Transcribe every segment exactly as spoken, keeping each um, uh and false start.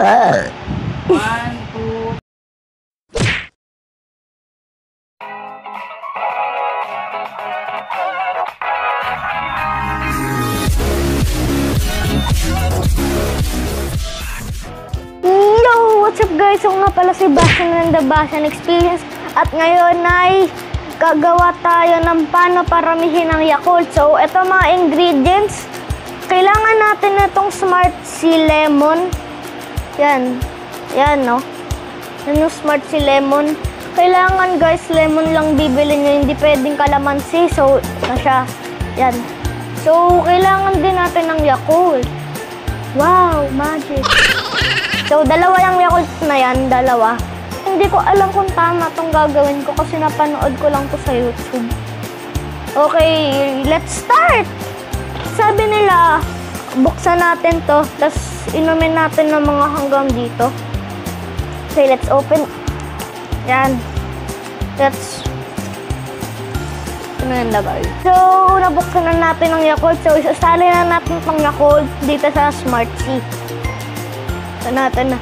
Arr. One, two. Hello! What's up guys? Ako nga pala si Bastian ng The Bastian Experience. At ngayon ay gagawa tayo ng paano paramihin ang Yakult. So, ito mga ingredients. Kailangan natin itong Smart C Lemon. Yan. Yan, no? Yan yung Smart C Lemon. Kailangan, guys, lemon lang bibili nyo. Hindi pwedeng kalamansi. So, ito siya. Yan. So, kailangan din natin ng Yakult. Wow, magic. So, dalawa yung Yakult na yan. Dalawa. Hindi ko alam kung tama itong gagawin ko kasi napanood ko lang to sa YouTube. Okay, let's start! Sabi nila, buksan natin to, tapos inumin natin ng mga hanggang dito. Okay, let's open. Yan. Let's... Ano yan, labay? So, nabuksan na natin ang Yakult. So, isasali na natin pang Yakult dito sa Smart C. Ito natin na.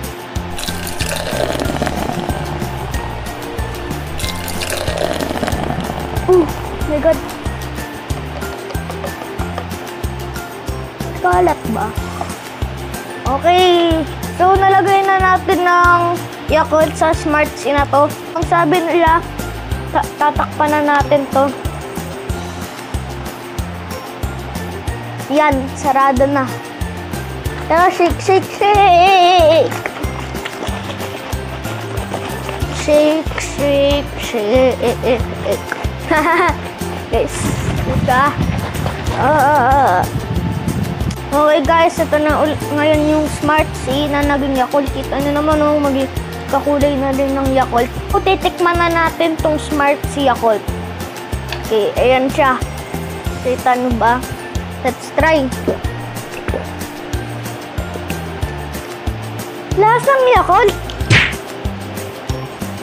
Oh my God. Kalat ba? Okay. So, nalagay na natin ng Yakult sa Smart C na to. Ang sabi nila, ta tatakpan na natin to. Yan, sarado na. Pero shake, shake, shake! Shake, shake, shake. Hahaha. Guys, ito. Ah. Okay guys, ito na ngayon yung Smart C na naging Yakult. Kita nyo naman oh, maging kakulay na din ng Yakult. O, titikman na natin tong Smart C Yakult. Okay, ayan siya. Kita nyo ba? Let's try. Lasang Yakult!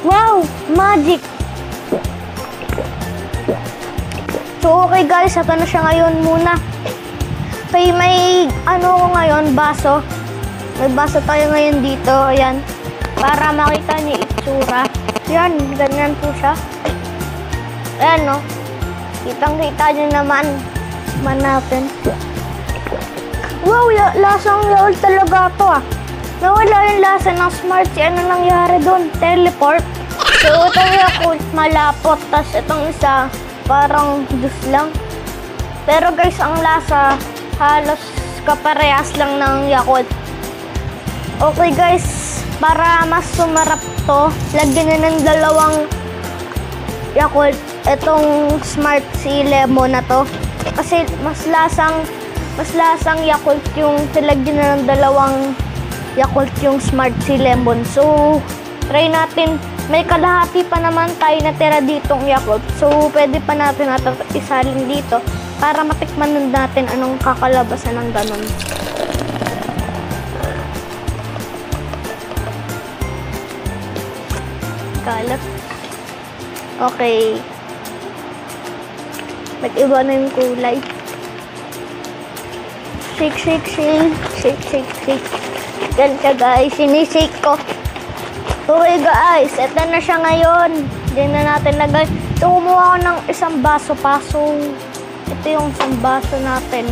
Wow! Magic! So, okay guys, ito na siya ngayon muna. Okay, may ano ko ngayon, baso. May baso tayo ngayon dito, ayan. Para makita niyo itsura. Ayan, ganyan po siya. Ayan, no? Kitang-kita niyo naman. Manapin. Wow, lasang yaol talaga ito, ah. Nawala yung lasa ng Smart C. Ano nangyari doon? Teleport. So, ito yung Yakult, malapot. Tapos itong isa, parang juice lang. Pero guys, ang lasa, halos kaparehas lang ng Yakult. Okay guys, para mas sumarap to, lagyan nyo ng dalawang Yakult, itong Smart C Lemon na to. Kasi mas lasang, mas lasang Yakult yung, lagyan nyo ng dalawang Yakult yung Smart C Lemon. So, try natin. May kalahati pa naman tayo natira ditong Yakult. So, pwede pa natin natin isalin dito para matikman natin anong kakalabasan ng ganun. Kalat. Okay. Mag-iba na yung kulay. Shake, shake, shake. Shake, shake, shake. Yan siya guys. Sinishake ko. Okay guys. Ito na siya ngayon. Hindi na natin lagay. So, kumuha ko ng isang baso pa. So, ito yung sambaso natin.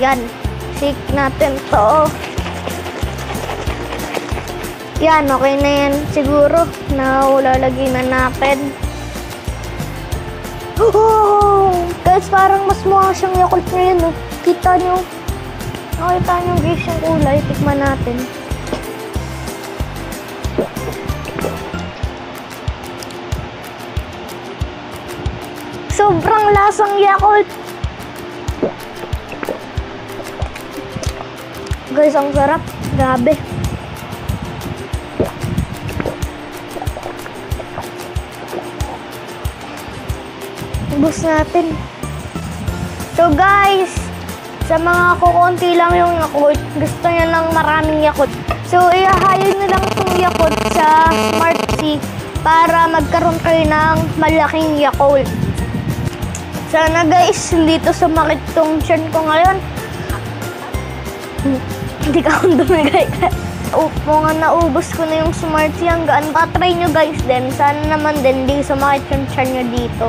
Yan. Shake natin to. Yan. Okay na yan. Siguro na lalagyan na natin. Oh! Guys, parang mas mukha siyang Yakult ngayon. Oh. Kita nyo. Nakita nyo guys yung kulay. Tikman natin. Sobrang lasang Yakult. Guys, ang sarap. Grabe. Ubus natin. So guys, sa mga kukunti lang yung Yakult, gusto nyo lang maraming Yakult. So, ihahayin nyo lang itong Yakult sa Smart C para magkaroon kayo ng malaking Yakult. Sana guys, hindi to sumakit tong chan ko ngayon. Hindi ka akong dumigay. oh, mga naubos ko na yung Smart C. Ang gaan, patry nyo guys din. Sana naman din di sumakit yung chan nyo dito.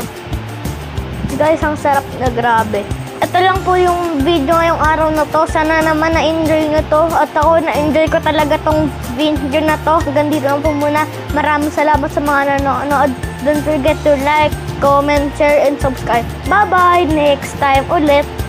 Guys, ang sarap na grabe. Ito lang po yung video ngayong araw na to. Sana naman na-enjoy nyo to. At ako, na-enjoy ko talaga tong video na to. Hanggang dito lang po muna. Maraming salamat sa mga nanonood. Don't forget to like, comment, share, and subscribe. Bye-bye! Next time ulit!